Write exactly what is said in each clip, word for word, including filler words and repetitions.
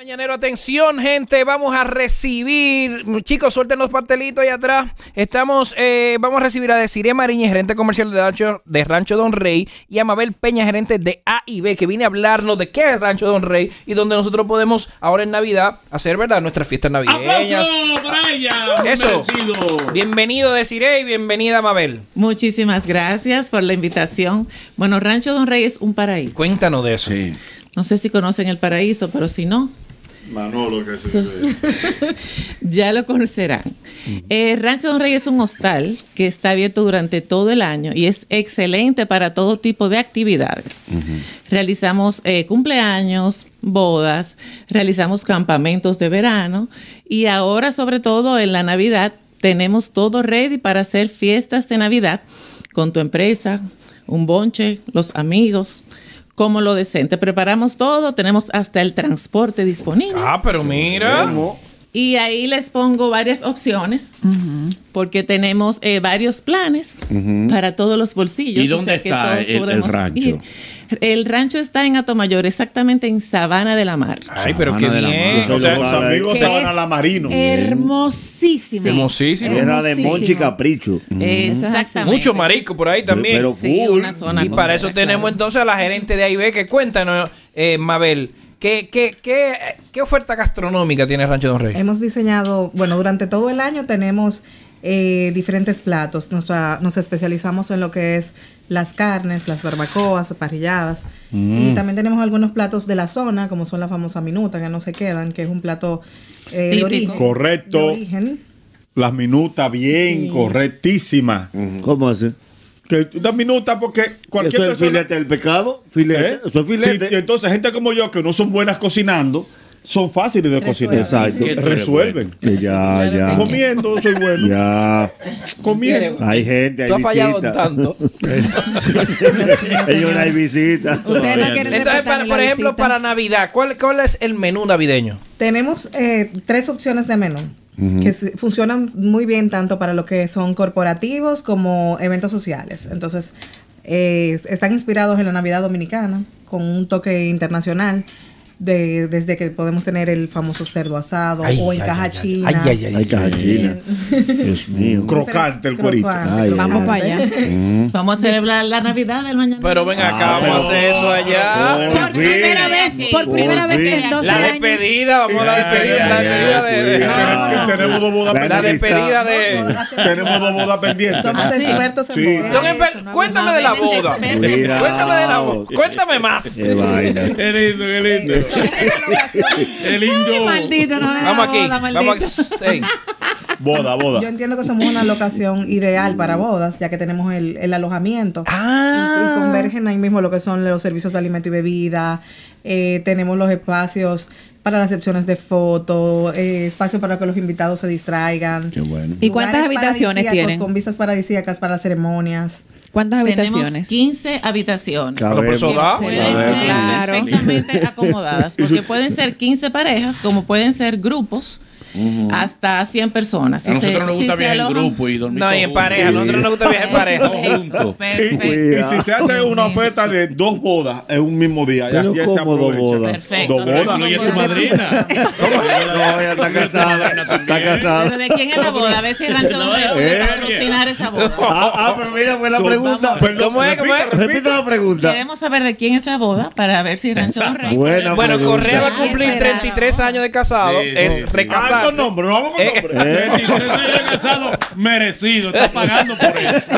Mañanero, atención gente, vamos a recibir, chicos, suelten los pastelitos ahí atrás. Estamos, eh, vamos a recibir a Desiree Mariña, gerente comercial de Rancho, de Rancho Don Rey, y a Mabel Peña, gerente de A y B, que viene a hablarnos de qué es Rancho Don Rey y donde nosotros podemos ahora en Navidad hacer, ¿verdad?, nuestras fiestas navideñas. ¡Aplausos para ella! Eso. Bienvenido Desiree y bienvenida Mabel. Muchísimas gracias por la invitación. Bueno, Rancho Don Rey es un paraíso. Cuéntanos de eso. Sí. No sé si conocen el paraíso, pero si no... Manolo, que se ya lo conocerán. Eh, Rancho Don Rey es un hostal que está abierto durante todo el año y es excelente para todo tipo de actividades. Uh-huh. Realizamos eh, cumpleaños, bodas, realizamos campamentos de verano y ahora, sobre todo en la Navidad, tenemos todo ready para hacer fiestas de Navidad con tu empresa, un bonche, los amigos... Como lo decente, preparamos todo, tenemos hasta el transporte disponible. Ah, pero mira. Y ahí les pongo varias opciones, uh-huh, porque tenemos eh, varios planes, uh-huh, para todos los bolsillos. ¿Y dónde está el, el rancho? Ir. El rancho está en Atomayor, exactamente en Sabana de la Mar. Ay, Sabana, pero qué bien. Los, o sea, amigos Sabana la Marino. Hermosísimo. Sí. Hermosísimo. Era de Monchi Capricho. Exactamente. Mucho marisco por ahí también. Pero, pero sí, cool. Una zona y contera, para eso tenemos, claro, entonces a la gerente de A I B que cuéntanos, eh, Mabel. ¿Qué, qué, qué, ¿Qué oferta gastronómica tiene Rancho Don Rey? Hemos diseñado, bueno, durante todo el año tenemos eh, diferentes platos. Nuestra, nos especializamos en lo que es las carnes, las barbacoas, parrilladas. Mm. Y también tenemos algunos platos de la zona, como son la famosa minuta, que no se quedan, que es un plato eh, de origen. Correcto. De origen. Las minutas, bien, sí, correctísimas. Uh-huh. ¿Cómo así? Que una minuta, porque cualquier eso es persona... filete del pecado, filete, ¿eh? Eso es filete. Sí, entonces gente como yo que no son buenas cocinando, son fáciles de resuelven. Cocinar. Exacto. Resuelven. Bueno. Ya, ya. Comiendo, soy bueno. Ya. Comiendo. Hay gente, hay visitas. Tanto. Ellos hay visitas. Entonces, para, por ejemplo, visita para Navidad, ¿cuál, cuál es el menú navideño? Tenemos eh, tres opciones de menú. Uh-huh. Que funcionan muy bien tanto para lo que son corporativos como eventos sociales. Entonces, eh, están inspirados en la Navidad Dominicana, con un toque internacional, de, desde que podemos tener el famoso cerdo asado, ay, o en caja china. Ay, ay, ay, ay, caja china. Dios mío. Crocante el cuerito. Ay, vamos para allá. Mm. Vamos a celebrar la Navidad del mañana. Pero ven acá, ah, vamos a hacer eso allá. Por, por primera vez, por, por primera fin. vez en dos años. La despedida, vamos a la despedida. La despedida de... Tenemos dos bodas pendientes. La despedida de... Tenemos dos bodas pendientes. Somos expertos en bodas. Cuéntame de la boda. Cuéntame de la boda. Cuéntame más. Qué vaina. Qué lindo, qué lindo. El indio. Maldito, no le vamos aquí. Boda, vamos aquí. Boda, boda. Yo entiendo que somos una locación ideal para bodas, ya que tenemos el, el alojamiento. Ah. Y, y convergen ahí mismo lo que son los servicios de alimento y bebida. Eh, tenemos los espacios para las sesiones de foto, eh, espacio para que los invitados se distraigan. Qué bueno. ¿Y cuántas habitaciones tienen? Con vistas paradisíacas para ceremonias. ¿Cuántas habitaciones? Tenemos quince habitaciones. Pueden ser perfectamente acomodadas, porque pueden ser quince parejas, como pueden ser grupos, uh-huh, hasta cien personas. Si a nosotros se, nos gusta si viajar en grupo y dormir. No, y en pareja. A nosotros nos gusta viajar en pareja. Juntos. Y, y si se hace una oferta de dos bodas en un mismo día, y así se aprovecha. Perfecto. Dos bodas. No, y tu madrina. ¿Cómo es? No, ella está casada. Está casada. ¿Pero de quién es la boda? A ver si el Rancho Don Rey va a cocinar esa boda. Ah, pero mira, fue la pregunta. ¿Cómo es? Repita la pregunta. Queremos saber de quién es la boda para ver si el Rancho Don Rey. Bueno, Correa va a cumplir treinta y tres años de casado. Es recasado. Con nombre, no vamos con nombre. Eh. Eh. treinta y tres casado, merecido, está pagando por eso.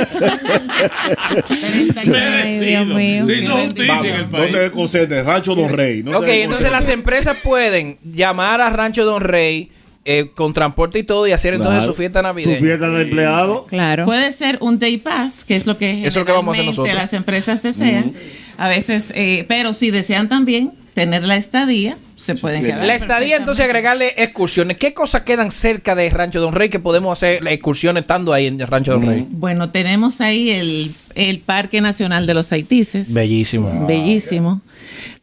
Merecido. Mío, se hizo justicia en el país. No se concede, Rancho Don Rey. No, ok, entonces las empresas pueden llamar a Rancho Don Rey, Eh, con transporte y todo, y hacer, claro, entonces su fiesta navideña. Su fiesta de empleado. Claro. Puede ser un day pass, que es lo que es lo que vamos a hacer nosotros. Las empresas desean. Uh-huh. A veces, eh, pero si desean también tener la estadía, se pueden sí, quedar. La estadía, entonces agregarle excursiones. ¿Qué cosas quedan cerca de Rancho Don Rey que podemos hacer excursiones estando ahí en Rancho Don Rey? Bueno, tenemos ahí el, el Parque Nacional de los Haitises. Bellísimo. Bellísimo. Ah,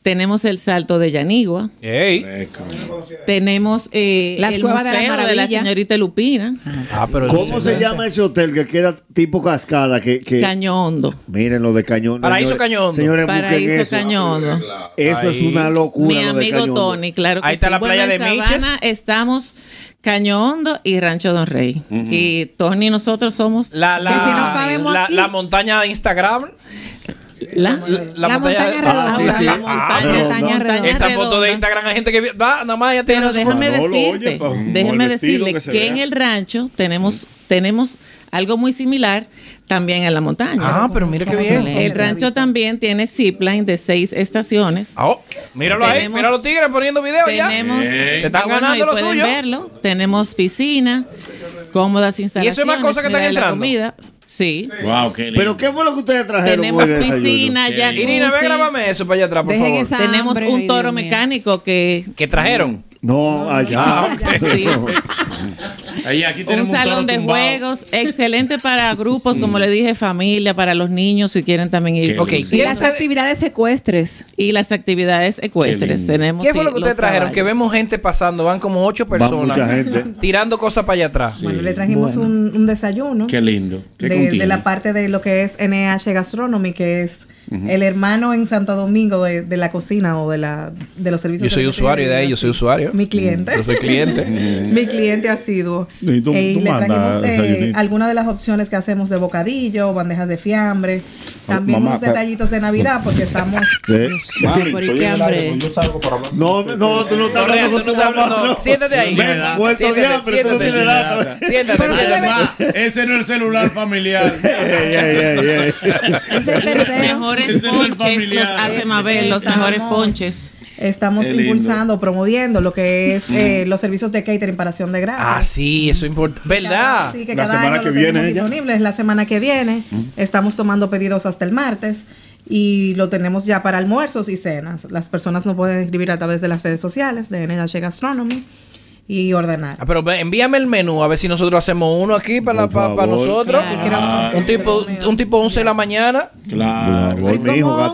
tenemos el Salto de Yanigua. Hey. Tenemos eh, Las el Museo de la, de la señorita Lupina. Ah, pero ¿cómo se llama ese hotel que queda tipo cascada? Que, que... Caño Hondo. Miren lo de Caño Hondo. Paraíso Caño Hondo. Señores, Paraíso eso. Caño Hondo. Eso ahí es una locura. Mi amigo lo Tony, claro que ahí está sí. La playa bueno, de Miches. Estamos... Caño Hondo y Rancho Don Rey. Uh-huh. Y Tony y nosotros somos la, la, si no cabemos la, aquí. La montaña de Instagram. La, la, la, la montaña, montaña redonda. Ah, sí, sí. La montaña, ah, montaña redonda. Redonda. Esa foto de Instagram hay gente que va, nada más ya tiene. Pero déjame no decirte, oye, pa, déjame decirle que, que en el rancho tenemos, tenemos algo muy similar también en la montaña. Ah, pero mira qué bien. El rancho también tiene zipline de seis estaciones. Oh, míralo tenemos, ahí, mira los tigres poniendo videos ya. Tenemos, eh. se están bueno, ganando los pueden suyos. Verlo. Tenemos piscina, cómodas instalaciones. ¿Y eso es más cosas que están entrando? Comida. Sí. Wow, qué lindo. Pero ¿qué fue lo que ustedes trajeron? Tenemos piscina, ya. Irina, ve, grábame eso para allá atrás, por favor. Tenemos hambre, un toro mecánico que... ¿Qué trajeron? No, allá. Sí. Ahí, aquí tenemos un salón un de tumbado. Juegos excelente para grupos, como le dije, familia, para los niños si quieren también ir. Okay. Y las actividades ecuestres. Y las actividades ecuestres. Qué tenemos. ¿Qué fue lo que ustedes trajeron? Que vemos gente pasando, van como ocho personas tirando cosas para allá atrás. Sí. Bueno, le trajimos bueno. un, un desayuno. Qué lindo. Qué de, de la parte de lo que es N H Gastronomy, que es uh-huh. el hermano en Santo Domingo de, de la cocina o de la de los servicios. Yo soy usuario de ahí, yo soy usuario. Mi cliente. Yo soy cliente. Mi cliente asiduo. Y, tú, eh, tú y le trajimos eh, algunas de las opciones que hacemos de bocadillo, bandejas de fiambre. También mamá, unos detallitos de Navidad porque estamos... ¿Eh? Mami, por estoy hambre. Yo salgo para hablar. No, no, tú no estás hablando con tu mamá. Siéntate ahí. Me he muerto de hambre. Tú no tienes nada. Siéntate. Ese no es el celular familiar. Los mejores ponches los hace Mabel. Los mejores ponches. Estamos impulsando, promoviendo lo que es eh, los servicios de catering para acción de grasas. Ah, sí, eso es importante. ¿Verdad? Sí, que la semana que viene. Disponibles la semana que viene. Estamos tomando pedidos hasta el martes y lo tenemos ya para almuerzos y cenas. Las personas nos pueden escribir a través de las redes sociales de N H Gastronomy y ordenar. Ah, pero envíame el menú a ver si nosotros hacemos uno aquí para, la, para, para nosotros. Claro. Un tipo un tipo once de la mañana. Claro. Claro.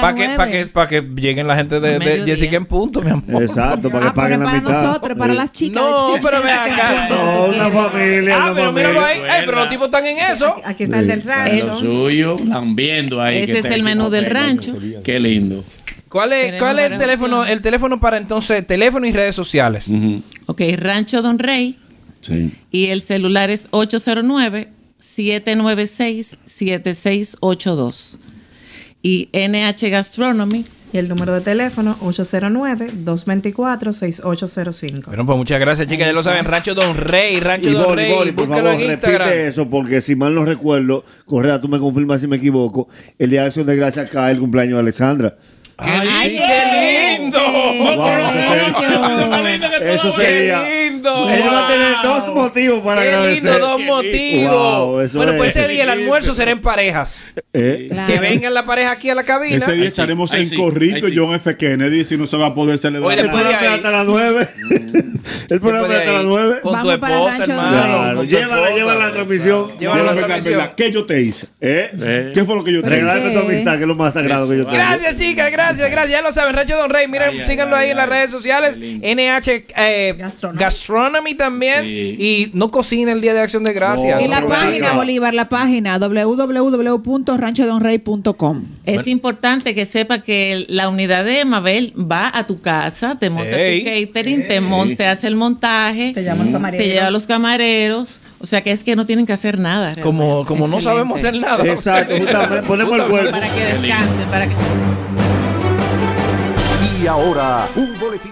Para que, pa que, pa que lleguen la gente de, de Jessica en punto, mi amor. Exacto, para que ah, paguen para la mitad. Para nosotros, para las chicas. No, pero vean acá. No, una familia. Ah, una pero míralo ahí. Ay, pero los tipos están en eso. Aquí está sí. el del rancho. Lo suyo, están viendo ahí. Ese que es el menú del rancho. Qué lindo. ¿Cuál es, ¿cuál es el teléfono opciones? El teléfono para entonces, teléfono y redes sociales? Uh-huh. Ok, Rancho Don Rey. Sí. Y el celular es ocho cero nueve, siete nueve seis, siete seis ocho dos. Y N H Gastronomy. Y el número de teléfono, ocho cero nueve, dos dos cuatro, seis ocho cero cinco. Bueno, pues muchas gracias, chicas. Ya lo saben, Rancho Don Rey, Rancho y Don Boli, Rey. Boli, por favor, repite eso, porque si mal no recuerdo, Correa, tú me confirmas si me equivoco, el día de Acción de Gracias cae el cumpleaños de Alexandra. ¡Qué ay, lindo! ¡Qué lindo! Eso sería. Lindo. Ella wow. va a tener dos motivos para qué agradecer. Lindo, dos qué motivos. Wow, bueno, pues ese día el almuerzo será en parejas. Eh. Claro. Que vengan la pareja aquí a la cabina. Ese día estaremos ay, sí. en Corrito sí. John F. Kennedy. Si no se va a poder celebrar. El programa hasta las nueve. El programa hasta las nueve. Con tu esposa, hermano. Llévala, llévala la transmisión. Llévala la transmisión. ¿Qué yo te hice? ¿Qué fue lo que yo te hice? Regalarme tu amistad, que es lo más sagrado que yo tengo. Gracias, chicas, gracias, gracias. Ya lo saben, Rancho Don Rey. Miren, síganlo ahí en las redes sociales. N H Gastronomy también. Y no cocina el día de Acción de Gracias. Y la página, Bolívar, la página doble u doble u doble u punto rancho don rey punto com. Es importante que sepa que la unidad de Mabel va a tu casa, te monta tu catering, te monta, hace el montaje, te llama a los camareros. O sea que es que no tienen que hacer nada. Como no sabemos hacer nada. Exacto, ponemos el cuerpo. Para que descansen, para que... Y ahora, un boletín.